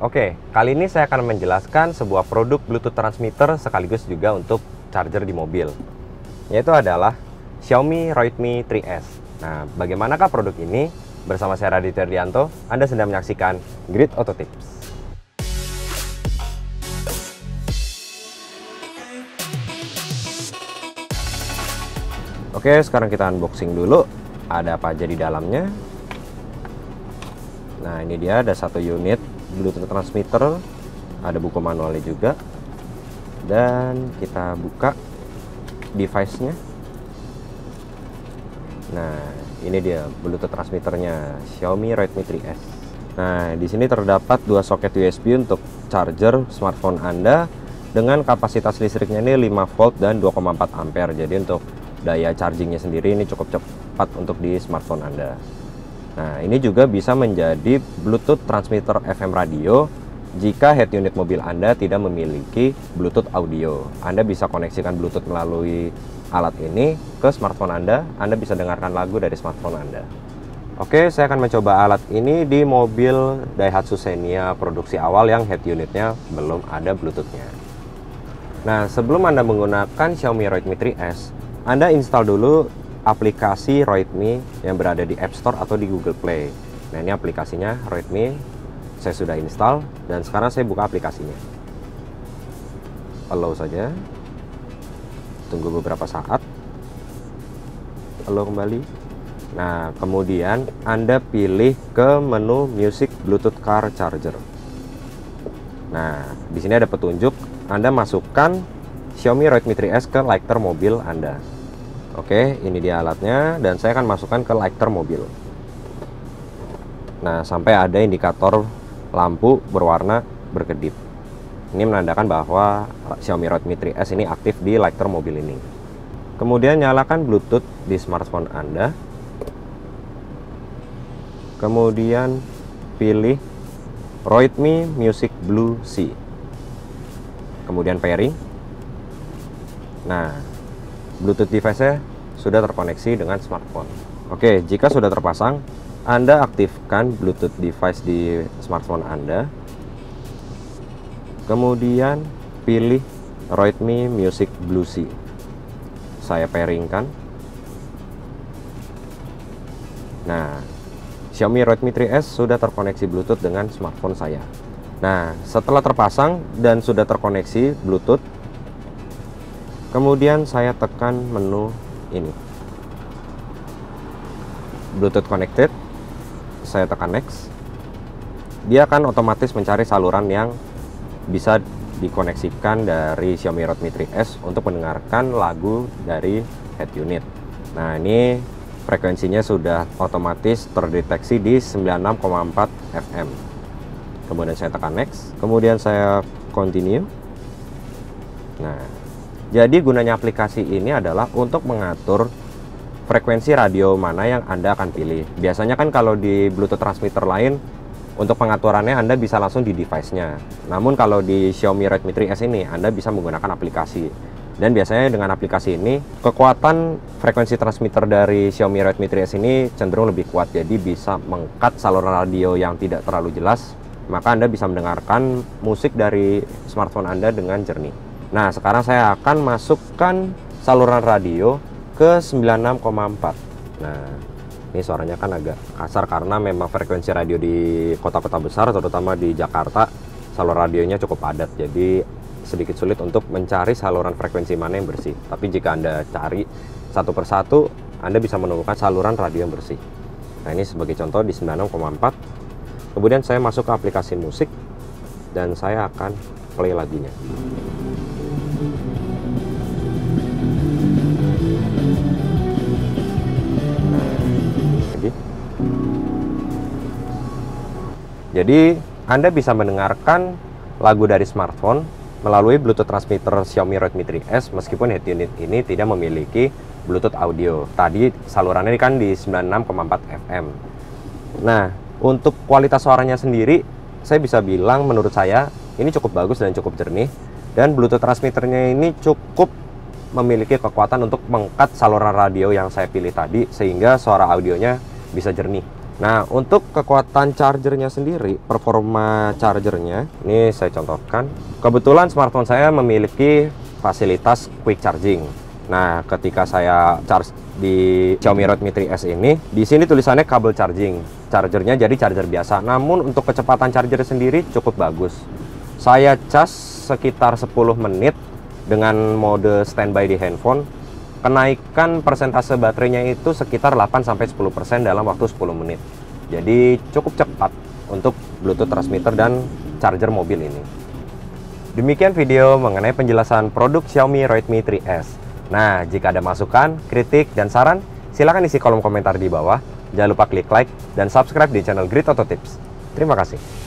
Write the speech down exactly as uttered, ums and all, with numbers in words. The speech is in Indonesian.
Oke, kali ini saya akan menjelaskan sebuah produk Bluetooth transmitter sekaligus juga untuk charger di mobil, yaitu adalah Xiaomi Roidmi tiga S. Nah, bagaimanakah produk ini? Bersama saya Radityo Herdianto, Anda sedang menyaksikan Grid Auto Tips. Oke, sekarang kita unboxing dulu. Ada apa aja di dalamnya? Nah, ini dia, ada satu unit Bluetooth transmitter, ada buku manualnya juga, dan kita buka device-nya. Nah, ini dia Bluetooth transmitternya Xiaomi Roidmi tiga S. Nah, di sini terdapat dua soket U S B untuk charger smartphone Anda dengan kapasitas listriknya ini lima volt dan dua koma empat ampere. Jadi untuk daya chargingnya sendiri ini cukup cepat untuk di smartphone Anda. Nah, ini juga bisa menjadi Bluetooth transmitter F M radio jika head unit mobil Anda tidak memiliki Bluetooth audio. Anda bisa koneksikan Bluetooth melalui alat ini ke smartphone Anda. Anda bisa dengarkan lagu dari smartphone Anda. Oke, saya akan mencoba alat ini di mobil Daihatsu Xenia produksi awal yang head unitnya belum ada Bluetooth-nya. Nah, sebelum Anda menggunakan Xiaomi Roidmi tiga S, Anda install dulu aplikasi Roidmi yang berada di App Store atau di Google Play. Nah, ini aplikasinya Roidmi, saya sudah install dan sekarang saya buka aplikasinya. Allow saja, tunggu beberapa saat, allow kembali. Nah, kemudian Anda pilih ke menu Music Bluetooth Car Charger. Nah, di sini ada petunjuk, Anda masukkan Xiaomi Roidmi tiga S ke lighter mobil Anda. Oke, ini dia alatnya, dan saya akan masukkan ke lighter mobil. Nah, sampai ada indikator lampu berwarna berkedip. Ini menandakan bahwa Xiaomi Roidmi tiga S ini aktif di lighter mobil ini. Kemudian nyalakan Bluetooth di smartphone Anda. Kemudian pilih Roidmi Music Blue C. Kemudian pairing. Nah, Bluetooth device-nya sudah terkoneksi dengan smartphone. Oke, jika sudah terpasang, Anda aktifkan Bluetooth device di smartphone Anda. Kemudian pilih Roidmi Music Blue C. Saya pairingkan. Nah, Xiaomi Roidmi tiga S sudah terkoneksi Bluetooth dengan smartphone saya. Nah, setelah terpasang dan sudah terkoneksi Bluetooth, kemudian saya tekan menu ini, Bluetooth connected, saya tekan next. Dia akan otomatis mencari saluran yang bisa dikoneksikan dari Xiaomi Roidmi tiga S untuk mendengarkan lagu dari head unit. Nah, ini frekuensinya sudah otomatis terdeteksi di sembilan puluh enam koma empat F M. Kemudian saya tekan next, kemudian saya continue. Nah, jadi gunanya aplikasi ini adalah untuk mengatur frekuensi radio mana yang Anda akan pilih. Biasanya kan kalau di Bluetooth transmitter lain, untuk pengaturannya Anda bisa langsung di device-nya. Namun kalau di Xiaomi Roidmi tiga S ini, Anda bisa menggunakan aplikasi. Dan biasanya dengan aplikasi ini, kekuatan frekuensi transmitter dari Xiaomi Roidmi tiga S ini cenderung lebih kuat. Jadi bisa meng-cut saluran radio yang tidak terlalu jelas. Maka Anda bisa mendengarkan musik dari smartphone Anda dengan jernih. Nah, sekarang saya akan masukkan saluran radio ke sembilan puluh enam koma empat. Nah, ini suaranya kan agak kasar karena memang frekuensi radio di kota-kota besar, terutama di Jakarta, saluran radionya cukup padat. Jadi, sedikit sulit untuk mencari saluran frekuensi mana yang bersih. Tapi jika Anda cari satu persatu, Anda bisa menemukan saluran radio yang bersih. Nah, ini sebagai contoh di sembilan puluh enam koma empat. Kemudian saya masuk ke aplikasi musik dan saya akan play lagunya. Jadi, Anda bisa mendengarkan lagu dari smartphone melalui Bluetooth transmitter Xiaomi Roidmi tiga S meskipun head unit ini tidak memiliki Bluetooth audio. Tadi salurannya kan di sembilan puluh enam koma empat F M. Nah, untuk kualitas suaranya sendiri, saya bisa bilang menurut saya ini cukup bagus dan cukup jernih. Dan Bluetooth transmitternya ini cukup memiliki kekuatan untuk meng-cut saluran radio yang saya pilih tadi sehingga suara audionya bisa jernih. Nah, untuk kekuatan chargernya sendiri, performa chargernya, ini saya contohkan. Kebetulan smartphone saya memiliki fasilitas quick charging. Nah, ketika saya charge di Xiaomi Roidmi tiga S ini, di sini tulisannya kabel charging. Chargernya jadi charger biasa, namun untuk kecepatan charger sendiri cukup bagus. Saya cas sekitar sepuluh menit dengan mode standby di handphone. Kenaikan persentase baterainya itu sekitar delapan sampai sepuluh persen dalam waktu sepuluh menit. Jadi cukup cepat untuk Bluetooth transmitter dan charger mobil ini. Demikian video mengenai penjelasan produk Xiaomi Roidmi tiga S. Nah, jika ada masukan, kritik, dan saran, silakan isi kolom komentar di bawah. Jangan lupa klik like dan subscribe di channel Grid Auto Tips. Terima kasih.